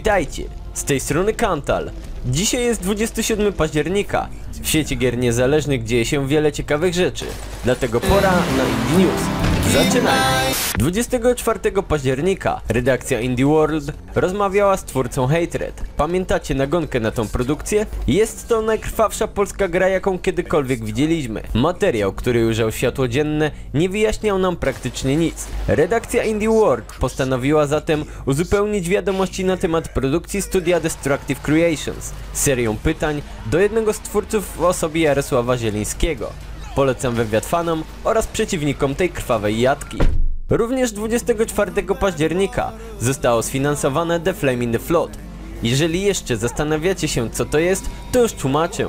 Witajcie, z tej strony Kantal. Dzisiaj jest 27 października. W świecie gier niezależnych dzieje się wiele ciekawych rzeczy. Dlatego pora na Indie News. Zaczynajmy! 24 października redakcja Indie World rozmawiała z twórcą Hatred. Pamiętacie nagonkę na tą produkcję? Jest to najkrwawsza polska gra, jaką kiedykolwiek widzieliśmy. Materiał, który ujrzał światło dzienne, nie wyjaśniał nam praktycznie nic. Redakcja Indie World postanowiła zatem uzupełnić wiadomości na temat produkcji studia Destructive Creations serią pytań do jednego z twórców w osobie Jarosława Zielińskiego. Polecam wywiad fanom oraz przeciwnikom tej krwawej jatki. Również 24 października zostało sfinansowane The Flame in the Flood. Jeżeli jeszcze zastanawiacie się, co to jest, to już tłumaczę.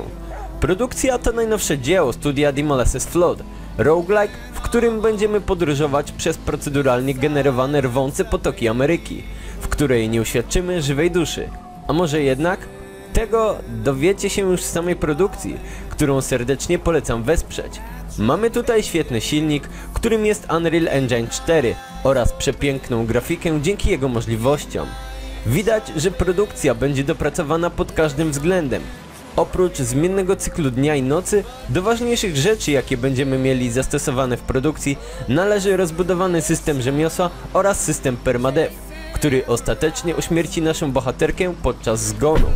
Produkcja to najnowsze dzieło studia The Molasses Flood, roguelike, w którym będziemy podróżować przez proceduralnie generowane rwące potoki Ameryki, w której nie uświadczymy żywej duszy. A może jednak? Tego dowiecie się już z samej produkcji, którą serdecznie polecam wesprzeć. Mamy tutaj świetny silnik, którym jest Unreal Engine 4 oraz przepiękną grafikę dzięki jego możliwościom. Widać, że produkcja będzie dopracowana pod każdym względem. Oprócz zmiennego cyklu dnia i nocy, do ważniejszych rzeczy, jakie będziemy mieli zastosowane w produkcji, należy rozbudowany system rzemiosła oraz system permadeath, który ostatecznie uśmierci naszą bohaterkę podczas zgonu.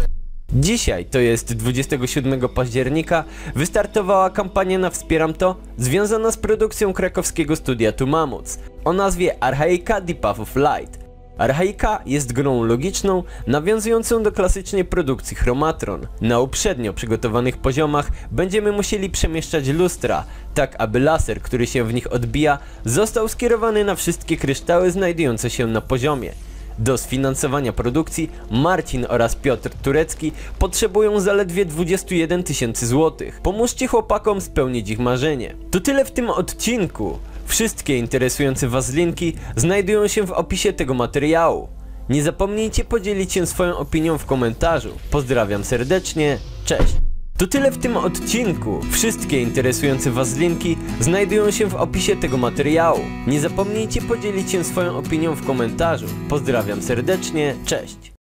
Dzisiaj, to jest 27 października, wystartowała kampania na Wspieram To związana z produkcją krakowskiego studia Tu Mammoths o nazwie Archaica: The Path of Light. Archaica jest grą logiczną, nawiązującą do klasycznej produkcji Chromatron. Na uprzednio przygotowanych poziomach będziemy musieli przemieszczać lustra, tak aby laser, który się w nich odbija, został skierowany na wszystkie kryształy znajdujące się na poziomie. Do sfinansowania produkcji Marcin oraz Piotr Turecki potrzebują zaledwie 21 tysięcy złotych. Pomóżcie chłopakom spełnić ich marzenie. To tyle w tym odcinku. Wszystkie interesujące was linki znajdują się w opisie tego materiału. Nie zapomnijcie podzielić się swoją opinią w komentarzu. Pozdrawiam serdecznie, cześć. To tyle w tym odcinku. Wszystkie interesujące was linki znajdują się w opisie tego materiału. Nie zapomnijcie podzielić się swoją opinią w komentarzu. Pozdrawiam serdecznie, cześć.